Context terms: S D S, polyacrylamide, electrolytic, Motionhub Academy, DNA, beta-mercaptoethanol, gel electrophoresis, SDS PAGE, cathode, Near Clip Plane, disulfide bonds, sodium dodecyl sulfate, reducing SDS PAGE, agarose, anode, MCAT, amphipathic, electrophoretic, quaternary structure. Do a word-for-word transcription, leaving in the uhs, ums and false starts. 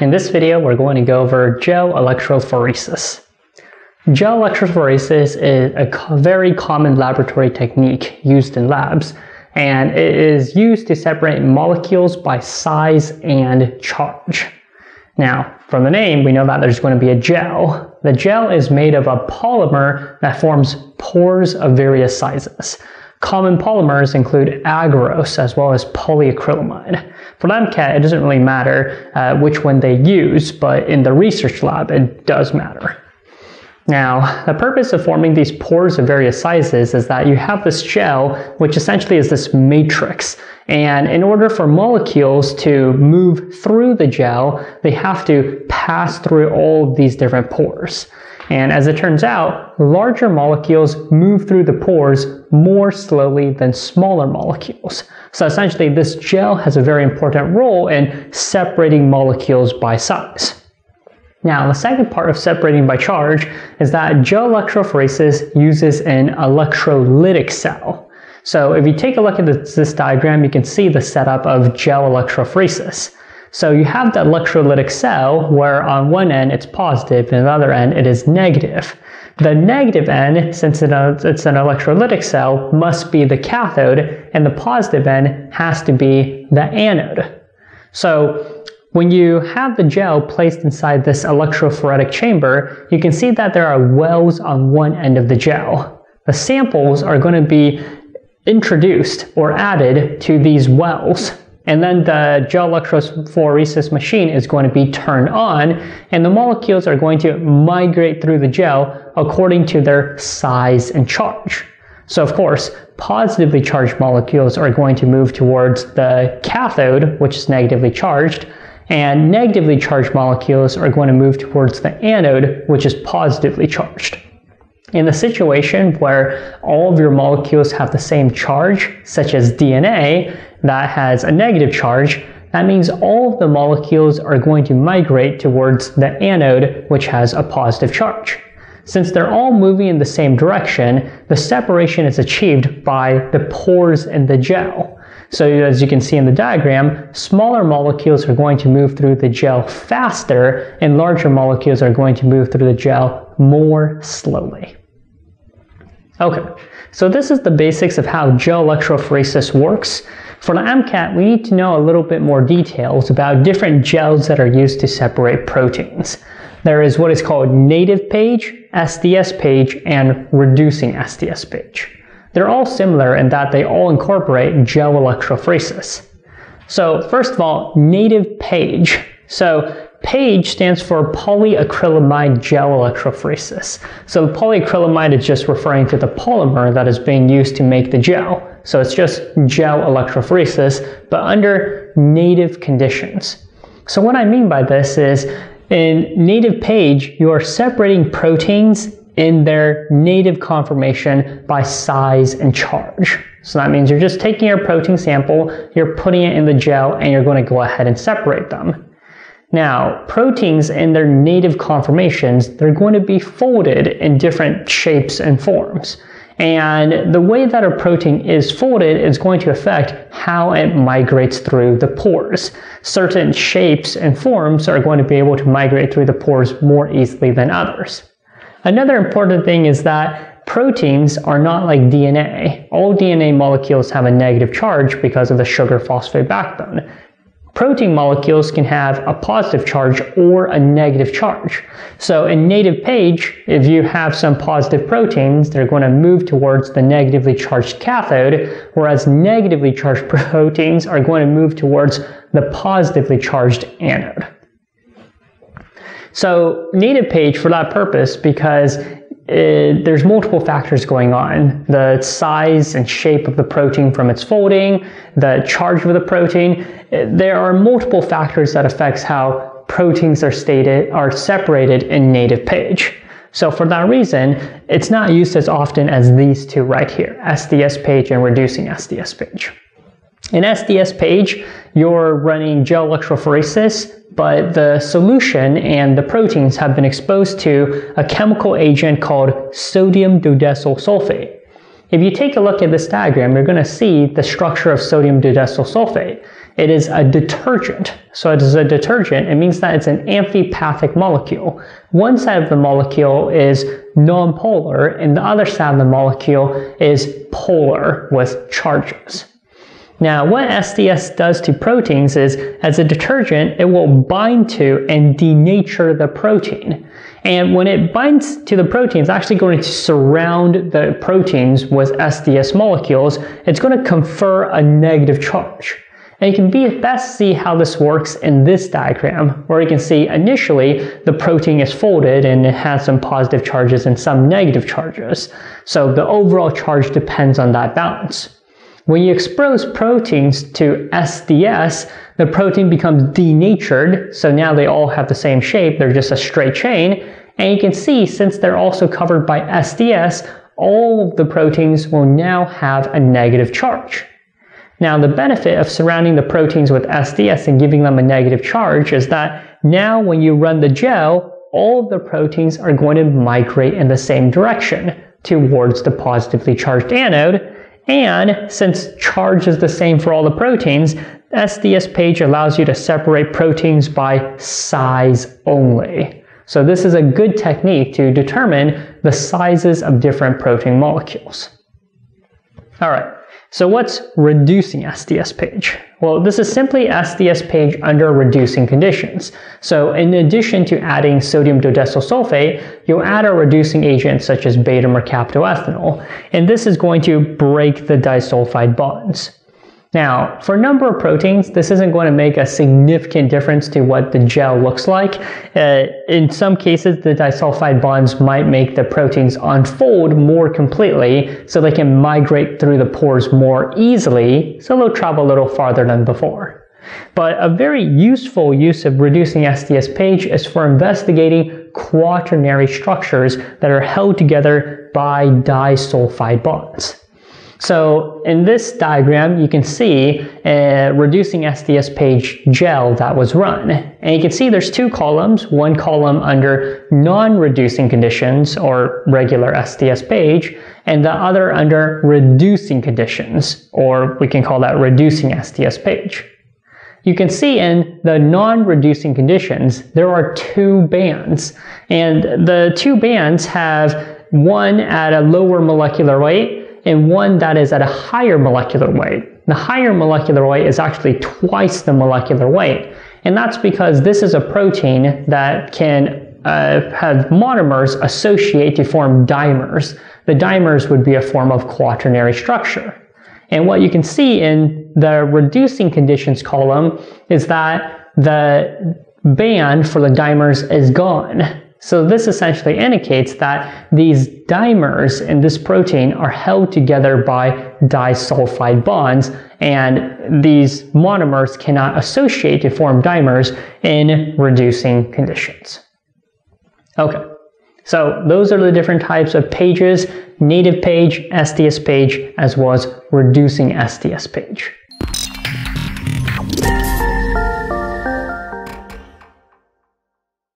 In this video, we're going to go over gel electrophoresis. Gel electrophoresis is a very common laboratory technique used in labs, and it is used to separate molecules by size and charge. Now, from the name, we know that there's going to be a gel. The gel is made of a polymer that forms pores of various sizes. Common polymers include agarose as well as polyacrylamide. For MCAT, it doesn't really matter uh, which one they use, but in the research lab, it does matter. Now, the purpose of forming these pores of various sizes is that you have this gel, which essentially is this matrix. And in order for molecules to move through the gel, they have to pass through all these different pores. And as it turns out, larger molecules move through the pores more slowly than smaller molecules. So essentially, this gel has a very important role in separating molecules by size. Now, the second part of separating by charge is that gel electrophoresis uses an electrolytic cell. So if you take a look at this, this diagram, you can see the setup of gel electrophoresis. So you have the electrolytic cell where on one end it's positive and on the other end it is negative. The negative end, since it, uh, it's an electrolytic cell, must be the cathode, and the positive end has to be the anode. So when you have the gel placed inside this electrophoretic chamber, you can see that there are wells on one end of the gel. The samples are going to be introduced or added to these wells. And then the gel electrophoresis machine is going to be turned on, and the molecules are going to migrate through the gel according to their size and charge. So of course, positively charged molecules are going to move towards the cathode, which is negatively charged, and negatively charged molecules are going to move towards the anode, which is positively charged. In the situation where all of your molecules have the same charge, such as D N A, that has a negative charge, that means all of the molecules are going to migrate towards the anode, which has a positive charge. Since they're all moving in the same direction, the separation is achieved by the pores in the gel. So as you can see in the diagram, smaller molecules are going to move through the gel faster, and larger molecules are going to move through the gel more slowly. Okay, so this is the basics of how gel electrophoresis works. For the MCAT, we need to know a little bit more details about different gels that are used to separate proteins. There is what is called native PAGE, S D S PAGE, and reducing S D S PAGE. They're all similar in that they all incorporate gel electrophoresis. So first of all, native PAGE. So PAGE stands for polyacrylamide gel electrophoresis. So the polyacrylamide is just referring to the polymer that is being used to make the gel. So it's just gel electrophoresis, but under native conditions. So what I mean by this is, in native PAGE, you are separating proteins in their native conformation by size and charge. So that means you're just taking your protein sample, you're putting it in the gel, and you're going to go ahead and separate them. Now, proteins in their native conformations, they're going to be folded in different shapes and forms. And the way that a protein is folded is going to affect how it migrates through the pores. Certain shapes and forms are going to be able to migrate through the pores more easily than others. Another important thing is that proteins are not like D N A. All D N A molecules have a negative charge because of the sugar phosphate backbone. Protein molecules can have a positive charge or a negative charge. So in native PAGE, if you have some positive proteins, they're going to move towards the negatively charged cathode, whereas negatively charged proteins are going to move towards the positively charged anode. So native PAGE for that purpose, because It, there's multiple factors going on. The size and shape of the protein from its folding, the charge of the protein. There are multiple factors that affects how proteins are stated are separated in native PAGE. So for that reason, it's not used as often as these two right here, S D S PAGE and reducing S D S PAGE. In S D S PAGE, you're running gel electrophoresis, but the solution and the proteins have been exposed to a chemical agent called sodium dodecyl sulfate. If you take a look at this diagram, you're going to see the structure of sodium dodecyl sulfate. It is a detergent. So it is a detergent. It means that it's an amphipathic molecule. One side of the molecule is nonpolar, and the other side of the molecule is polar with charges. Now, what S D S does to proteins is, as a detergent, it will bind to and denature the protein. And when it binds to the protein, it's actually going to surround the proteins with S D S molecules. It's going to confer a negative charge. And you can be best see how this works in this diagram, where you can see initially the protein is folded and it has some positive charges and some negative charges. So the overall charge depends on that balance. When you expose proteins to S D S, the protein becomes denatured, so now they all have the same shape, they're just a straight chain, and you can see since they're also covered by S D S, all of the proteins will now have a negative charge. Now the benefit of surrounding the proteins with S D S and giving them a negative charge is that now when you run the gel, all of the proteins are going to migrate in the same direction towards the positively charged anode. And since charge is the same for all the proteins, S D S PAGE allows you to separate proteins by size only. So this is a good technique to determine the sizes of different protein molecules. Alright, so what's reducing S D S PAGE? Well, this is simply S D S PAGE under reducing conditions. So in addition to adding sodium dodecyl sulfate, you'll add a reducing agent such as beta-mercaptoethanol, and this is going to break the disulfide bonds. Now, for a number of proteins, this isn't going to make a significant difference to what the gel looks like. Uh, in some cases, the disulfide bonds might make the proteins unfold more completely so they can migrate through the pores more easily, so they'll travel a little farther than before. But a very useful use of reducing S D S PAGE is for investigating quaternary structures that are held together by disulfide bonds. So in this diagram, you can see a reducing S D S PAGE gel that was run. And you can see there's two columns, one column under non-reducing conditions or regular S D S PAGE, and the other under reducing conditions, or we can call that reducing S D S PAGE. You can see in the non-reducing conditions, there are two bands, and the two bands have one at a lower molecular weight, and one that is at a higher molecular weight. The higher molecular weight is actually twice the molecular weight, and that's because this is a protein that can uh, have monomers associate to form dimers. The dimers would be a form of quaternary structure. And what you can see in the reducing conditions column is that the band for the dimers is gone. So this essentially indicates that these dimers in this protein are held together by disulfide bonds, and these monomers cannot associate to form dimers in reducing conditions. Okay, so those are the different types of pages: native page, S D S page, as well as reducing S D S page.